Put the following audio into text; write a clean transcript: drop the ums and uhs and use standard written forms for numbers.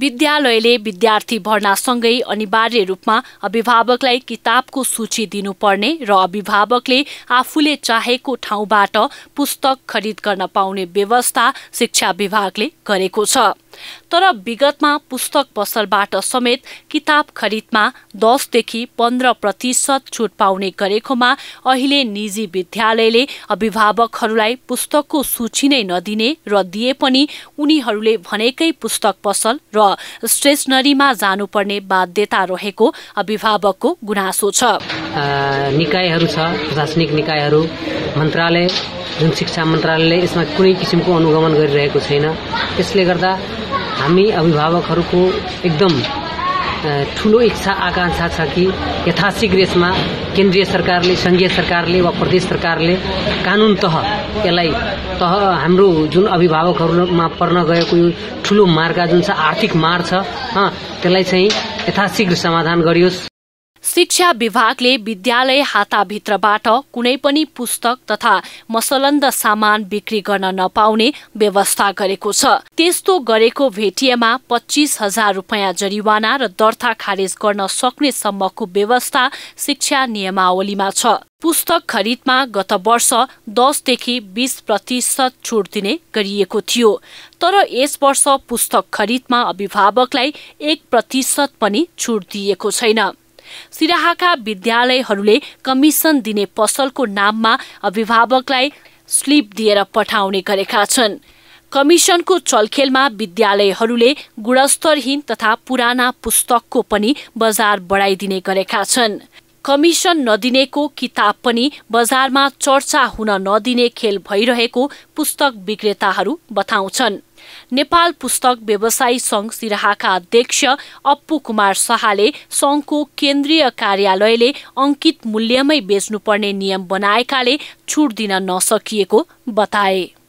विद्यालयले विद्यार्थी भर्नासँगै अनिवार्य रूपमा अभिभावकलाई किताबको सूची दिनुपर्ने र अभिभावकले आफूले चाहेको ठाउँबाट पुस्तक खरिद गर्न पाउने व्यवस्था शिक्षा विभागले गरेको छ। तर विगतमा पुस्तक पसलबाट समेत किताब खरिदमा 10 देखि 15% छुट पाउने गरेकोमा अहिले निजी विद्यालयले अभिभावकहरूलाई पुस्तकको सूची नै नदिने र दिए पनि उनीहरूले भनेकै पुस्तक पसल र स्टेशनरीमा जानुपर्ने बाध्यता रहेको अभिभावकको गुनासो छ। निकायहरू छ, प्रशासनिक निकायहरू, मन्त्रालय, जुन शिक्षा मन्त्रालयले यसमा कुनै किसिमको अनुगमन गरिरहेको छैन। त्यसले गर्दा हामी अभिभावकहरूको एकदम ठूलो इच्छा आकांक्षा छ कि यथाशीघ्र यसमा केन्द्रीय सरकारले, संघीय सरकारले वा प्रदेश सरकारले कानून तह यसलाई हाम्रो जुन अभिभावकहरूमा पर्न गएको यो ठूलो मार्का जुन छ, आर्थिक मार छ, त्यसलाई चाहिँ यथाशीघ्र समाधान गरियोस्। शिक्षा विभागले विद्यालय हाताभित्रबाट कुनै पनि पुस्तक तथा मसलन्द सामान बिक्री गर्न नपाउने व्यवस्था गरेको छ। त्यस्तो गरेको भेटिएमा 25,000 रुपैयाँ जरिवाना र दर्ता खारेज गर्न सक्ने सम्मको व्यवस्था शिक्षा नियमावलीमा छ। पुस्तक खरिदमा गत वर्ष 10 देखि 20% छुट दिने गरिएको थियो, तर यस वर्ष पुस्तक खरिदमा अभिभावकलाई 1% पनि छुट दिएको छैन। सिराहाका विद्यालयहरूले कमिसन दिने पसलको नाममा अभिभावकलाई स्लिप दिएर पठाउने गरेका छन्। कमिसनको चलखेलमा विद्यालयहरूले गुणस्तरहीन तथा पुराना पुस्तकको पनि बजार बढाइदिने गरेका छन्। कमिसन नदिनेको किताब पनि बजारमा चर्चा हुन नदिने खेल भइरहेको पुस्तक विक्रेताहरू बताउँछन्। नेपाल पुस्तक व्यवसायी संघ सिराहाका अध्यक्ष अप्पु कुमार शाहले संघको केन्द्रीय कार्यालयले अंकित मूल्यमै बेच्नुपर्ने नियम बनाएकाले छुट दिन नसकिएको बताए।